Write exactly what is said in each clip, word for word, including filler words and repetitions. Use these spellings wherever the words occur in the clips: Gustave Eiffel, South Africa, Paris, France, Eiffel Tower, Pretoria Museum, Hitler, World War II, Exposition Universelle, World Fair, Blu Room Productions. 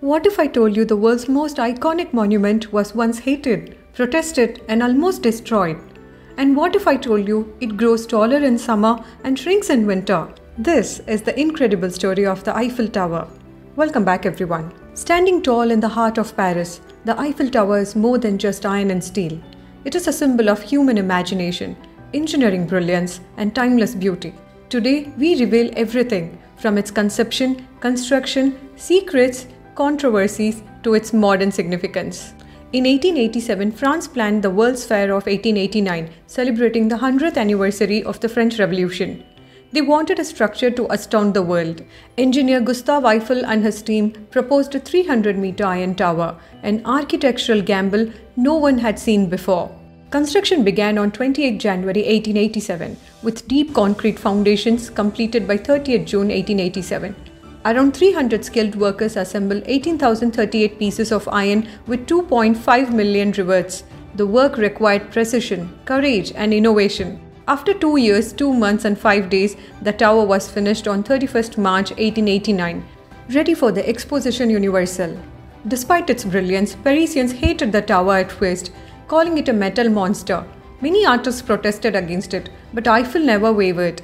What if I told you the world's most iconic monument was once hated, protested, and almost destroyed? And what if I told you it grows taller in summer and shrinks in winter? This is the incredible story of the Eiffel Tower. Welcome back everyone. Standing tall in the heart of Paris, the Eiffel Tower is more than just iron and steel. It is a symbol of human imagination, engineering brilliance, and timeless beauty. Today, we reveal everything from its conception, construction, secrets, controversies to its modern significance. In eighteen eighty-seven, France planned the World's Fair of eighteen eighty-nine, celebrating the one hundredth anniversary of the French Revolution. They wanted a structure to astound the world. Engineer Gustave Eiffel and his team proposed a three hundred meter iron tower, an architectural gamble no one had seen before. Construction began on the twenty-eighth of January eighteen eighty-seven, with deep concrete foundations completed by the thirtieth of June eighteen eighty-seven. Around three hundred skilled workers assembled eighteen thousand thirty-eight pieces of iron with two point five million rivets. The work required precision, courage, and innovation. After two years, two months, and five days, the tower was finished on the thirty-first of March eighteen eighty-nine, ready for the Exposition Universelle. Despite its brilliance, Parisians hated the tower at first, calling it a metal monster. Many artists protested against it, but Eiffel never wavered.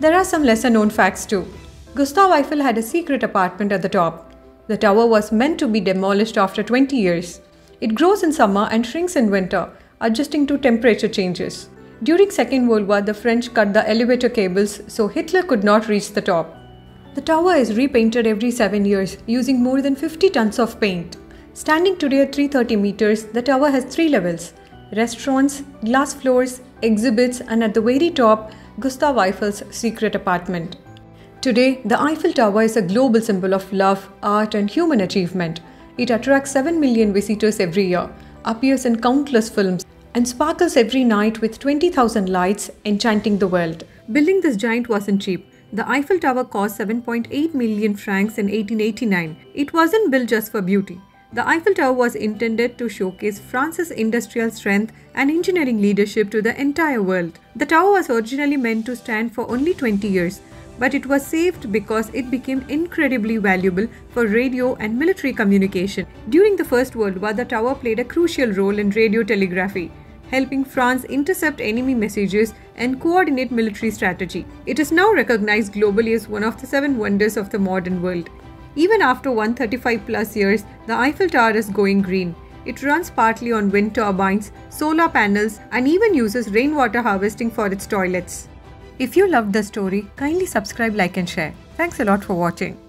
There are some lesser-known facts too. Gustave Eiffel had a secret apartment at the top. The tower was meant to be demolished after twenty years. It grows in summer and shrinks in winter, adjusting to temperature changes. During Second World War, the French cut the elevator cables so Hitler could not reach the top. The tower is repainted every seven years using more than fifty tons of paint. Standing today at three hundred thirty meters, the tower has three levels: restaurants, glass floors, exhibits, and at the very top, Gustave Eiffel's secret apartment. Today, the Eiffel Tower is a global symbol of love, art, and human achievement. It attracts seven million visitors every year, appears in countless films, and sparkles every night with twenty thousand lights, enchanting the world. Building this giant wasn't cheap. The Eiffel Tower cost seven point eight million francs in eighteen eighty-nine. It wasn't built just for beauty. The Eiffel Tower was intended to showcase France's industrial strength and engineering leadership to the entire world. The tower was originally meant to stand for only twenty years, but it was saved because it became incredibly valuable for radio and military communication. During the First World War, the tower played a crucial role in radio telegraphy, helping France intercept enemy messages and coordinate military strategy. It is now recognized globally as one of the seven wonders of the modern world. Even after one hundred thirty-five plus years, the Eiffel Tower is going green. It runs partly on wind turbines, solar panels, and even uses rainwater harvesting for its toilets. If you loved the story, kindly subscribe, like, and share. Thanks a lot for watching.